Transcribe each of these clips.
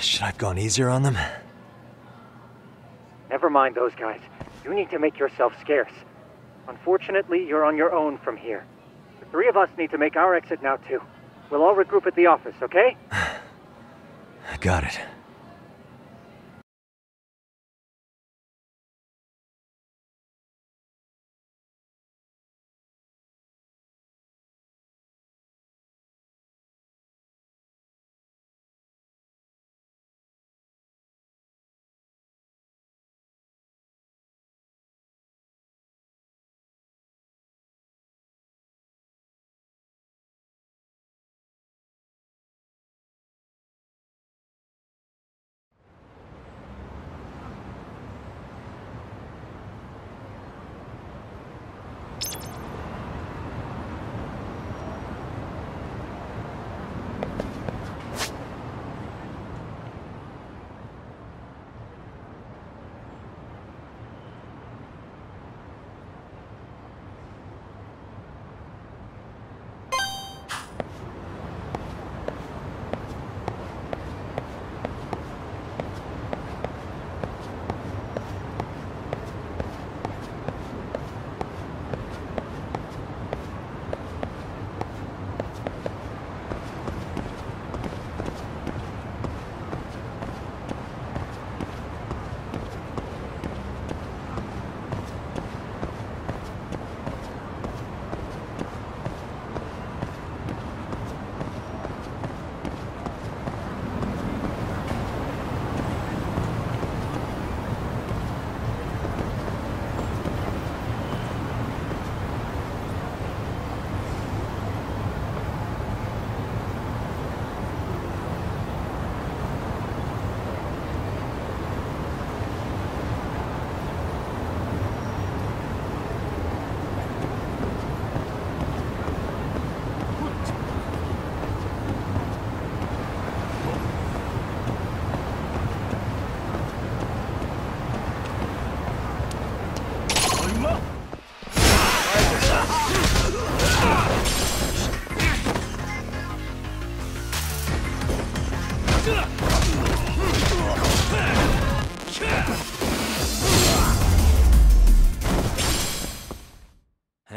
Should I have gone easier on them? Never mind those guys. You need to make yourself scarce. Unfortunately, you're on your own from here. The three of us need to make our exit now, too. We'll all regroup at the office, okay? Got it.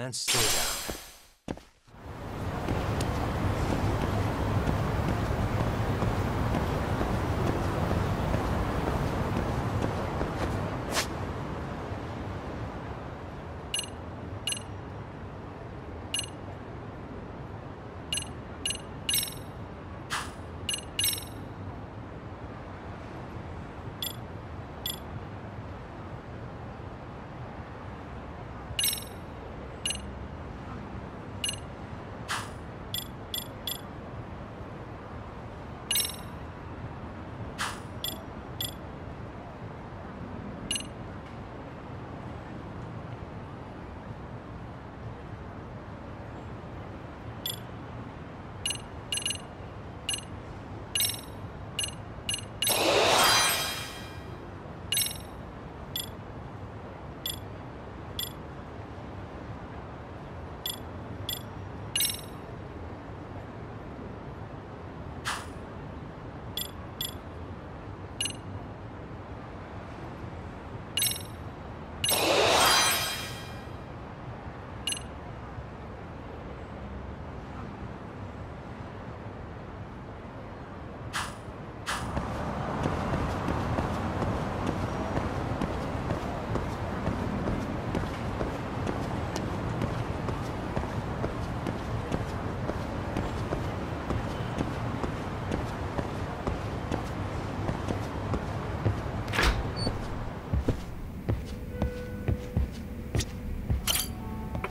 and stay down.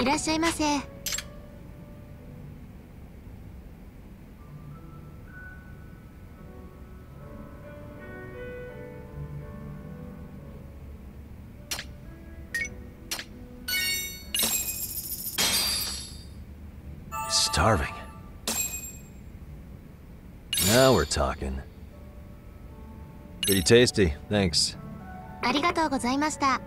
Starving. Now we're talking. Pretty tasty, thanks. ありがとうございました。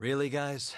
Really, guys?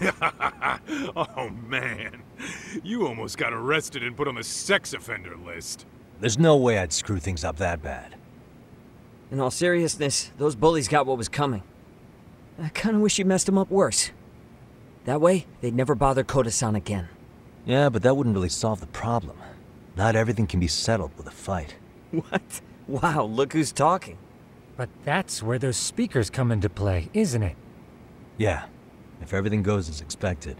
Oh man, you almost got arrested and put on the sex offender list. There's no way I'd screw things up that bad. In all seriousness, those bullies got what was coming. I kinda wish you messed them up worse. That way, they'd never bother Kotasan again. Yeah, but that wouldn't really solve the problem. Not everything can be settled with a fight. What? Wow, look who's talking. But that's where those speakers come into play, isn't it? Yeah, if everything goes as expected.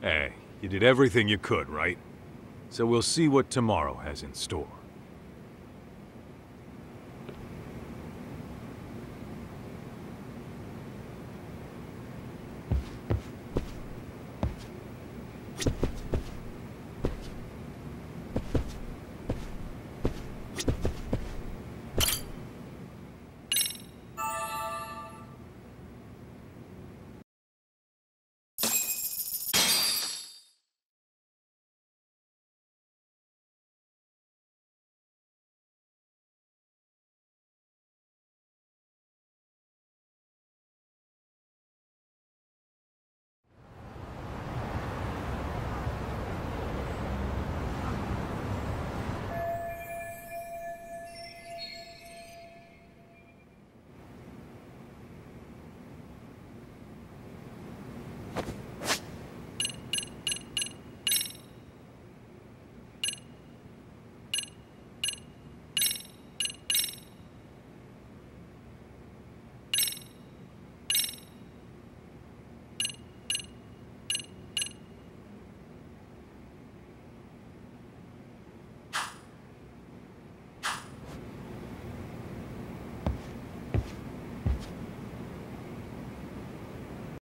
Hey, you did everything you could, right? So we'll see what tomorrow has in store.